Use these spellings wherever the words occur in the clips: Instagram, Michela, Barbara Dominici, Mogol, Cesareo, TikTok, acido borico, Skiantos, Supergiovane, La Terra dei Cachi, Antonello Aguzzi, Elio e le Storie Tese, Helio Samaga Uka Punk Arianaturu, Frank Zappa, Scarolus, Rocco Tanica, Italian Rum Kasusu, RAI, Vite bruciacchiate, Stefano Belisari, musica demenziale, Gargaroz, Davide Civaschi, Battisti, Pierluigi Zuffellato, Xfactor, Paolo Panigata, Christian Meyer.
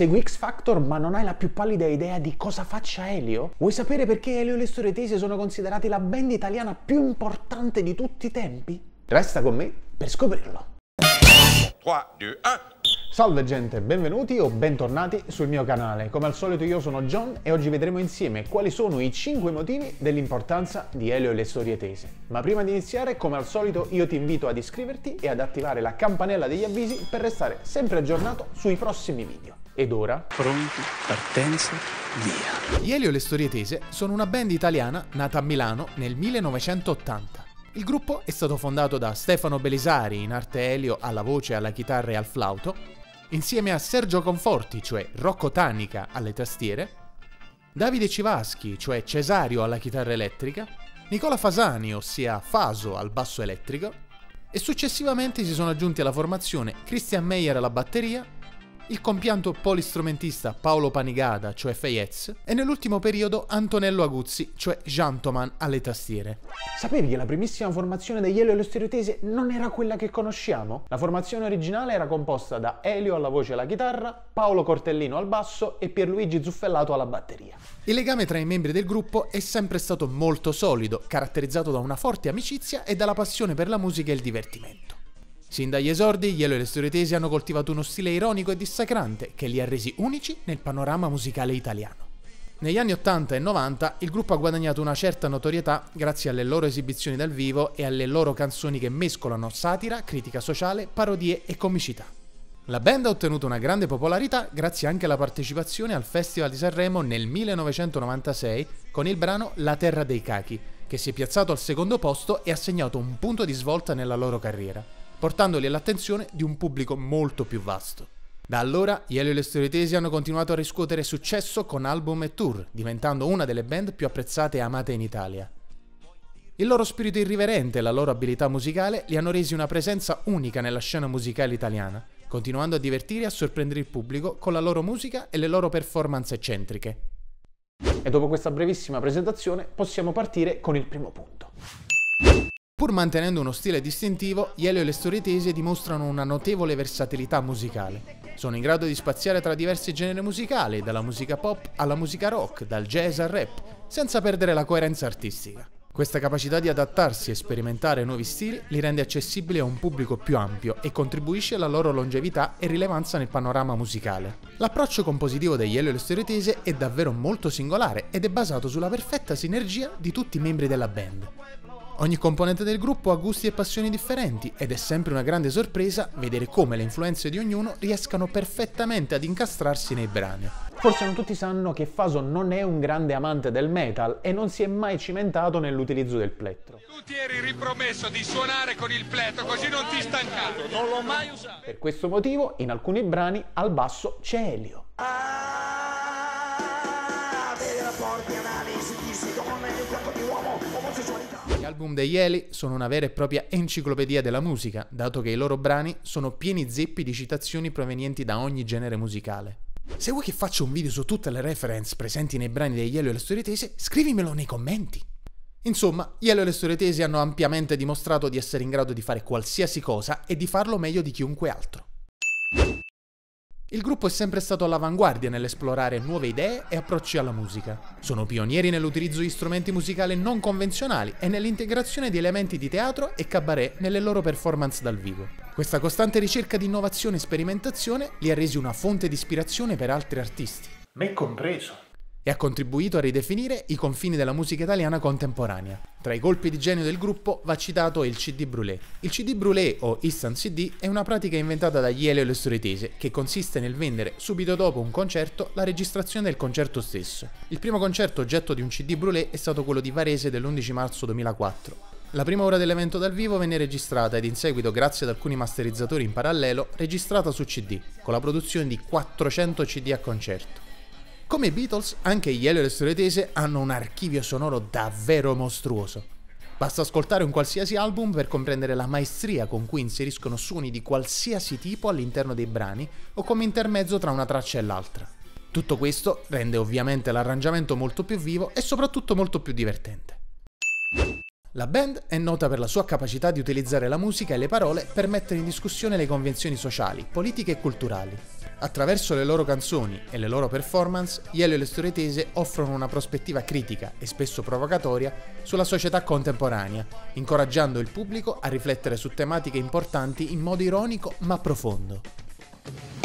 Segui X Factor ma non hai la più pallida idea di cosa faccia Elio? Vuoi sapere perché Elio e le Storie Tese sono considerati la band italiana più importante di tutti i tempi? Resta con me per scoprirlo. 3, 2, 1... Salve gente, benvenuti o bentornati sul mio canale. Come al solito io sono John e oggi vedremo insieme quali sono i 5 motivi dell'importanza di Elio e le Storie Tese. Ma prima di iniziare, come al solito, io ti invito ad iscriverti e ad attivare la campanella degli avvisi per restare sempre aggiornato sui prossimi video. Ed ora... Pronti, partenza, via! Gli Elio e le Storie Tese sono una band italiana nata a Milano nel 1980. Il gruppo è stato fondato da Stefano Belisari, in arte Elio, alla voce, alla chitarra e al flauto, insieme a Sergio Conforti, cioè Rocco Tanica, alle tastiere, Davide Civaschi, cioè Cesareo, alla chitarra elettrica, Nicola Fasani, ossia Faso, al basso elettrico, e successivamente si sono aggiunti alla formazione Christian Meyer alla batteria, il compianto polistrumentista Paolo Panigata, cioè Feyetz, e nell'ultimo periodo Antonello Aguzzi, cioè Gentleman, alle tastiere. Sapevi che la primissima formazione degli Elio e le Storie Tese non era quella che conosciamo? La formazione originale era composta da Elio alla voce e alla chitarra, Paolo Cortellino al basso e Pierluigi Zuffellato alla batteria. Il legame tra i membri del gruppo è sempre stato molto solido, caratterizzato da una forte amicizia e dalla passione per la musica e il divertimento. Sin dagli esordi, gli Elio e le Storie Tese hanno coltivato uno stile ironico e dissacrante che li ha resi unici nel panorama musicale italiano. Negli anni 80 e 90 il gruppo ha guadagnato una certa notorietà grazie alle loro esibizioni dal vivo e alle loro canzoni che mescolano satira, critica sociale, parodie e comicità. La band ha ottenuto una grande popolarità grazie anche alla partecipazione al Festival di Sanremo nel 1996 con il brano La Terra dei Cachi, che si è piazzato al secondo posto e ha segnato un punto di svolta nella loro carriera, portandoli all'attenzione di un pubblico molto più vasto. Da allora, gli Elio e le Storie Tese hanno continuato a riscuotere successo con album e tour, diventando una delle band più apprezzate e amate in Italia. Il loro spirito irriverente e la loro abilità musicale li hanno resi una presenza unica nella scena musicale italiana, continuando a divertire e a sorprendere il pubblico con la loro musica e le loro performance eccentriche. E dopo questa brevissima presentazione possiamo partire con il primo punto. Pur mantenendo uno stile distintivo, gli Elio e le Storie Tese dimostrano una notevole versatilità musicale. Sono in grado di spaziare tra diversi generi musicali, dalla musica pop alla musica rock, dal jazz al rap, senza perdere la coerenza artistica. Questa capacità di adattarsi e sperimentare nuovi stili li rende accessibili a un pubblico più ampio e contribuisce alla loro longevità e rilevanza nel panorama musicale. L'approccio compositivo degli Elio e le Storie Tese è davvero molto singolare ed è basato sulla perfetta sinergia di tutti i membri della band. Ogni componente del gruppo ha gusti e passioni differenti ed è sempre una grande sorpresa vedere come le influenze di ognuno riescano perfettamente ad incastrarsi nei brani. Forse non tutti sanno che Faso non è un grande amante del metal e non si è mai cimentato nell'utilizzo del plettro. Tu ti eri ripromesso di suonare con il plettro così non ti stancato, non l'ho mai usato. Per questo motivo in alcuni brani al basso c'è Elio. Gli album degli Eli sono una vera e propria enciclopedia della musica, dato che i loro brani sono pieni zeppi di citazioni provenienti da ogni genere musicale. Se vuoi che faccia un video su tutte le reference presenti nei brani degli Elio e le Storie Tese, scrivimelo nei commenti! Insomma, gli Elio e le Storie Tese hanno ampiamente dimostrato di essere in grado di fare qualsiasi cosa e di farlo meglio di chiunque altro. Il gruppo è sempre stato all'avanguardia nell'esplorare nuove idee e approcci alla musica. Sono pionieri nell'utilizzo di strumenti musicali non convenzionali e nell'integrazione di elementi di teatro e cabaret nelle loro performance dal vivo. Questa costante ricerca di innovazione e sperimentazione li ha resi una fonte di ispirazione per altri artisti, me compreso, e ha contribuito a ridefinire i confini della musica italiana contemporanea. Tra i colpi di genio del gruppo va citato il CD Brulè. Il CD Brulè, o Instant CD, è una pratica inventata dagli Elio e le Storie Tese che consiste nel vendere subito dopo un concerto la registrazione del concerto stesso. Il primo concerto oggetto di un CD Brulè è stato quello di Varese dell'11 marzo 2004. La prima ora dell'evento dal vivo venne registrata ed in seguito, grazie ad alcuni masterizzatori in parallelo, registrata su CD, con la produzione di 400 CD a concerto. Come i Beatles, anche gli Elio e le Storie Tese hanno un archivio sonoro davvero mostruoso. Basta ascoltare un qualsiasi album per comprendere la maestria con cui inseriscono suoni di qualsiasi tipo all'interno dei brani o come intermezzo tra una traccia e l'altra. Tutto questo rende ovviamente l'arrangiamento molto più vivo e soprattutto molto più divertente. La band è nota per la sua capacità di utilizzare la musica e le parole per mettere in discussione le convenzioni sociali, politiche e culturali. Attraverso le loro canzoni e le loro performance, gli Elio e le Storie Tese offrono una prospettiva critica e spesso provocatoria sulla società contemporanea, incoraggiando il pubblico a riflettere su tematiche importanti in modo ironico ma profondo.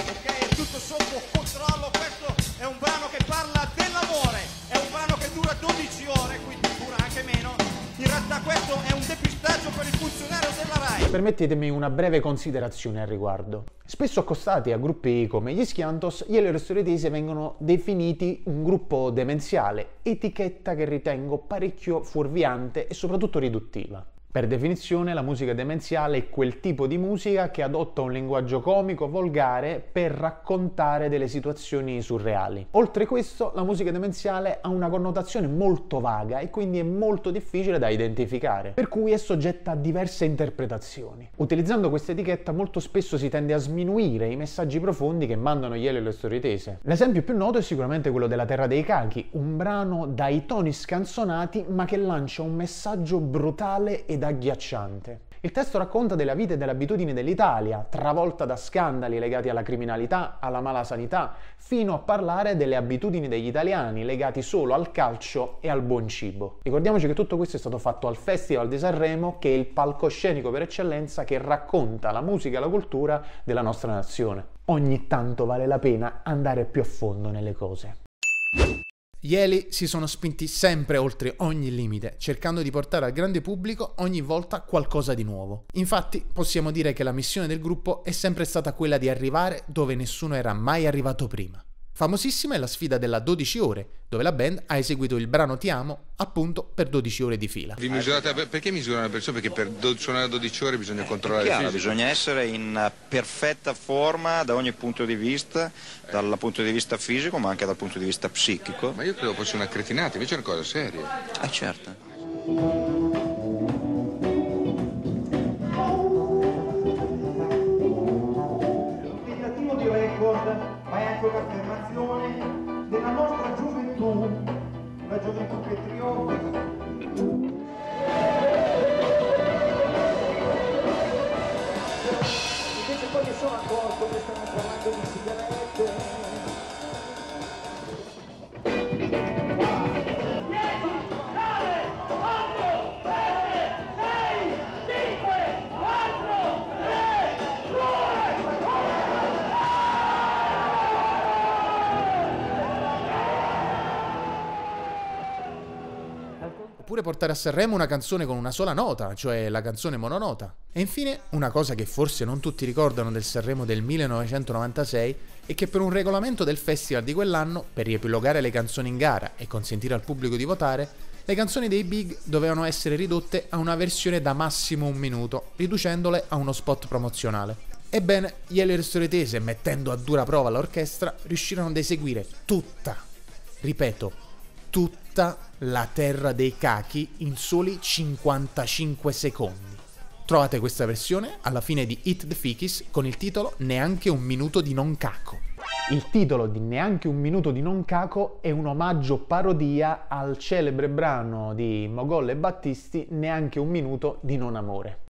Ok, è tutto sotto controllo, questo è un brano che parla dell'amore, è un brano che dura 12 ore, quindi dura anche meno. In realtà questo è un depistaggio per il funzionario della RAI. Permettetemi una breve considerazione al riguardo. Spesso accostati a gruppi come gli Skiantos, gli Elio e le Storie Tese vengono definiti un gruppo demenziale, etichetta che ritengo parecchio fuorviante e soprattutto riduttiva. Per definizione, la musica demenziale è quel tipo di musica che adotta un linguaggio comico volgare per raccontare delle situazioni surreali. Oltre questo, la musica demenziale ha una connotazione molto vaga e quindi è molto difficile da identificare, per cui è soggetta a diverse interpretazioni. Utilizzando questa etichetta molto spesso si tende a sminuire i messaggi profondi che mandano gli Elio e le Storie Tese. L'esempio più noto è sicuramente quello della Terra dei Cachi, un brano dai toni scanzonati ma che lancia un messaggio brutale ed agghiacciante. Il testo racconta della vita e dell'abitudine dell'Italia, travolta da scandali legati alla criminalità, alla mala sanità, fino a parlare delle abitudini degli italiani legati solo al calcio e al buon cibo. Ricordiamoci che tutto questo è stato fatto al Festival di Sanremo, che è il palcoscenico per eccellenza che racconta la musica e la cultura della nostra nazione. Ogni tanto vale la pena andare più a fondo nelle cose. Gli Eli si sono spinti sempre oltre ogni limite, cercando di portare al grande pubblico ogni volta qualcosa di nuovo. Infatti, possiamo dire che la missione del gruppo è sempre stata quella di arrivare dove nessuno era mai arrivato prima. Famosissima è la sfida della 12 ore, dove la band ha eseguito il brano Ti amo, appunto, per 12 ore di fila. Perché misurano le persone? Perché per suonare 12 ore bisogna controllare il fisico. Bisogna essere in perfetta forma da ogni punto di vista, dal punto di vista fisico ma anche dal punto di vista psichico. Ma io credo fosse una cretinata, invece è una cosa seria. Ah, certo. Della nostra gioventù, la gioventù che trionfa. Invece poi mi sono accorto che stanno parlando di sigarette. 10, 9, 8, 7, 6, 5, 4, 3, 2, 1. Oppure portare a Sanremo una canzone con una sola nota, cioè la canzone mononota. E infine, una cosa che forse non tutti ricordano del Sanremo del 1996 è che per un regolamento del festival di quell'anno, per riepilogare le canzoni in gara e consentire al pubblico di votare, le canzoni dei big dovevano essere ridotte a una versione da massimo un minuto, riducendole a uno spot promozionale. Ebbene, gli Elio e le Storie Tese, mettendo a dura prova l'orchestra, riuscirono ad eseguire tutta, ripeto, tutta la Terra dei Cachi in soli 55 secondi. Trovate questa versione alla fine di Hit the Fickies con il titolo Neanche un minuto di non caco. Il titolo di Neanche un minuto di non caco è un omaggio parodia al celebre brano di Mogol e Battisti Neanche un minuto di non amore.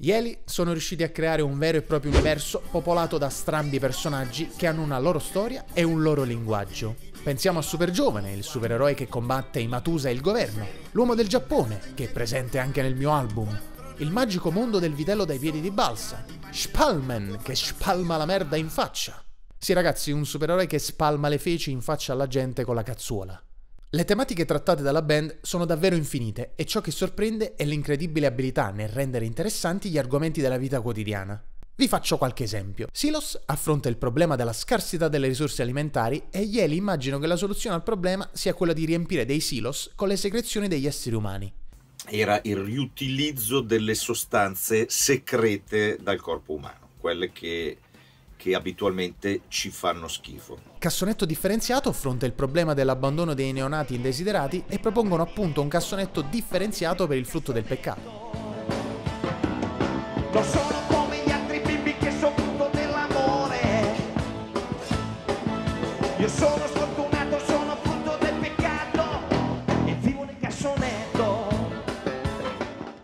Gli Eli sono riusciti a creare un vero e proprio universo popolato da strambi personaggi che hanno una loro storia e un loro linguaggio. Pensiamo a Supergiovane, il supereroe che combatte i Matusa e il governo, l'uomo del Giappone, che è presente anche nel mio album, il magico mondo del vitello dai piedi di balsa, Spalman, che spalma la merda in faccia. Sì ragazzi, un supereroe che spalma le feci in faccia alla gente con la cazzuola. Le tematiche trattate dalla band sono davvero infinite e ciò che sorprende è l'incredibile abilità nel rendere interessanti gli argomenti della vita quotidiana. Vi faccio qualche esempio. Silos affronta il problema della scarsità delle risorse alimentari e gli Eli immagino che la soluzione al problema sia quella di riempire dei silos con le secrezioni degli esseri umani. Era il riutilizzo delle sostanze secrete dal corpo umano, quelle che abitualmente ci fanno schifo. Cassonetto differenziato affronta il problema dell'abbandono dei neonati indesiderati e propongono appunto un cassonetto differenziato per il frutto del peccato. Non sono come gli altri bimbi che sono frutto dell'amore. Io sono sfortunato, sono frutto del peccato e vivo nel cassonetto.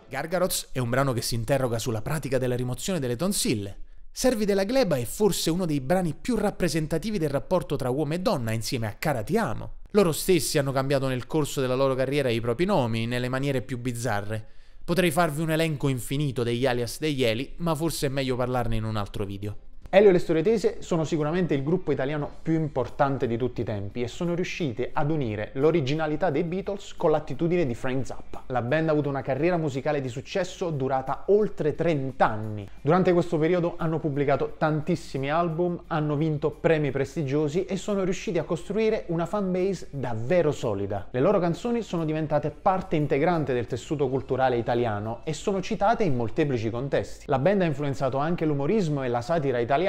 Gargaroz è un brano che si interroga sulla pratica della rimozione delle tonsille. Servi della gleba è forse uno dei brani più rappresentativi del rapporto tra uomo e donna insieme a Cara ti amo. Loro stessi hanno cambiato nel corso della loro carriera i propri nomi nelle maniere più bizzarre. Potrei farvi un elenco infinito degli alias degli Eli, ma forse è meglio parlarne in un altro video. Elio e le Storie Tese sono sicuramente il gruppo italiano più importante di tutti i tempi e sono riuscite ad unire l'originalità dei Beatles con l'attitudine di Frank Zappa. La band ha avuto una carriera musicale di successo durata oltre 30 anni. Durante questo periodo hanno pubblicato tantissimi album, hanno vinto premi prestigiosi e sono riusciti a costruire una fanbase davvero solida. Le loro canzoni sono diventate parte integrante del tessuto culturale italiano e sono citate in molteplici contesti. La band ha influenzato anche l'umorismo e la satira italiana,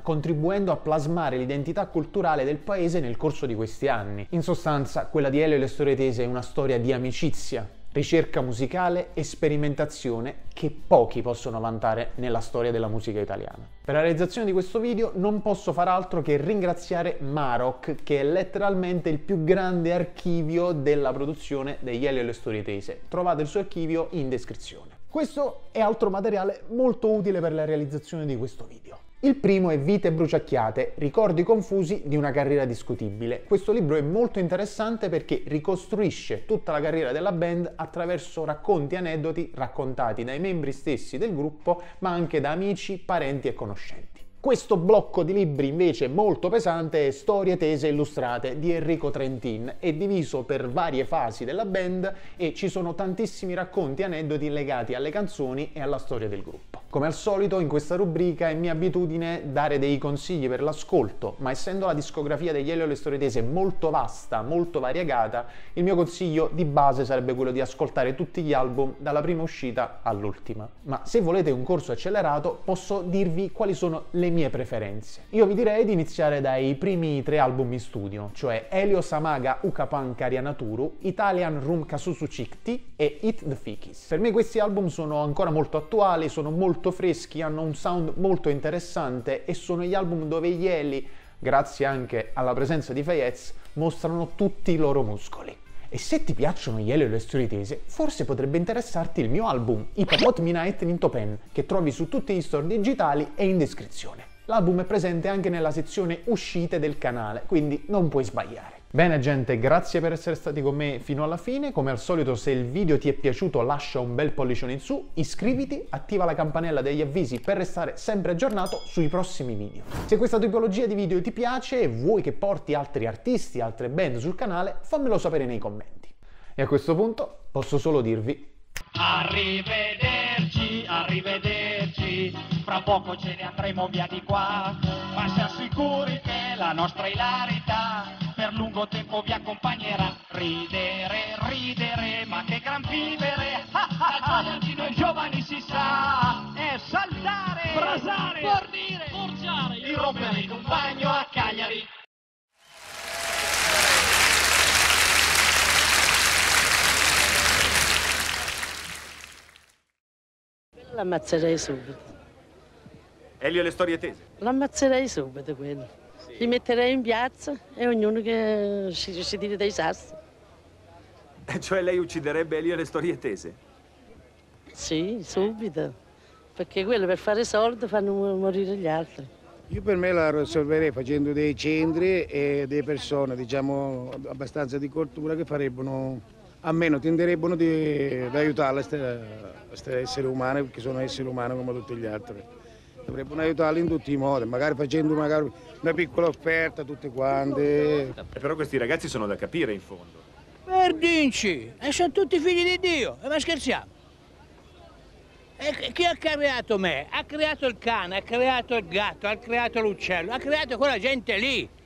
contribuendo a plasmare l'identità culturale del paese nel corso di questi anni. In sostanza, quella di Elio e le Storie Tese è una storia di amicizia, ricerca musicale e sperimentazione che pochi possono vantare nella storia della musica italiana. Per la realizzazione di questo video non posso far altro che ringraziare Marok, che è letteralmente il più grande archivio della produzione degli Elio e le Storie Tese. Trovate il suo archivio in descrizione. Questo è altro materiale molto utile per la realizzazione di questo video. Il primo è Vite bruciacchiate, ricordi confusi di una carriera discutibile. Questo libro è molto interessante perché ricostruisce tutta la carriera della band attraverso racconti e aneddoti raccontati dai membri stessi del gruppo, ma anche da amici, parenti e conoscenti. Questo blocco di libri invece molto pesante è Storie tese e illustrate di Enrico Trentin, è diviso per varie fasi della band e ci sono tantissimi racconti e aneddoti legati alle canzoni e alla storia del gruppo. Come al solito in questa rubrica è mia abitudine dare dei consigli per l'ascolto, ma essendo la discografia degli Elio e le Storie Tese molto vasta, molto variegata, il mio consiglio di base sarebbe quello di ascoltare tutti gli album dalla prima uscita all'ultima. Ma se volete un corso accelerato posso dirvi quali sono le mie preferenze. Io vi direi di iniziare dai primi tre album in studio, cioè Helio Samaga Uka Punk Arianaturu, Italian Rum Kasusu e Hit the Fickies. Per me questi album sono ancora molto attuali, sono molto freschi, hanno un sound molto interessante e sono gli album dove gli Eli, grazie anche alla presenza di Feyetz, mostrano tutti i loro muscoli. E se ti piacciono gli Elio e le Storie Tese, forse potrebbe interessarti il mio album, I popot mina in nintopen, che trovi su tutti gli store digitali e in descrizione. L'album è presente anche nella sezione uscite del canale, quindi non puoi sbagliare. Bene gente, grazie per essere stati con me fino alla fine. Come al solito, se il video ti è piaciuto lascia un bel pollicione in su, iscriviti, attiva la campanella degli avvisi per restare sempre aggiornato sui prossimi video. Se questa tipologia di video ti piace e vuoi che porti altri artisti, altre band sul canale, fammelo sapere nei commenti. E a questo punto posso solo dirvi arrivederci, arrivederci, fra poco ce ne andremo via di qua, ma si assicuri che la nostra ilarità per lungo tempo vi accompagnerà. Ridere, ridere, ma che gran vivere, la gioia di noi giovani si sa, è saltare, brasare, fornire, forgiare, di rompere in un bagno a Cagliari. L'ammazzerei subito. Elio e le Storie Tese? L'ammazzerei subito quello. Sì. Li metterei in piazza e ognuno che si tira dei sassi. Cioè lei ucciderebbe Elio e le Storie Tese? Sì, subito. Perché quello per fare soldi fanno morire gli altri. Io per me la risolverei facendo dei centri e delle persone, diciamo, abbastanza di cultura che farebbero... almeno tenderebbero ad aiutare questi esseri umani, perché sono esseri umani come tutti gli altri. Dovrebbero aiutarli in tutti i modi, magari facendo magari una piccola offerta, tutte quante. Però questi ragazzi sono da capire in fondo. Verdinci, e sono tutti figli di Dio, e ma scherziamo. E chi ha creato me? Ha creato il cane, ha creato il gatto, ha creato l'uccello, ha creato quella gente lì.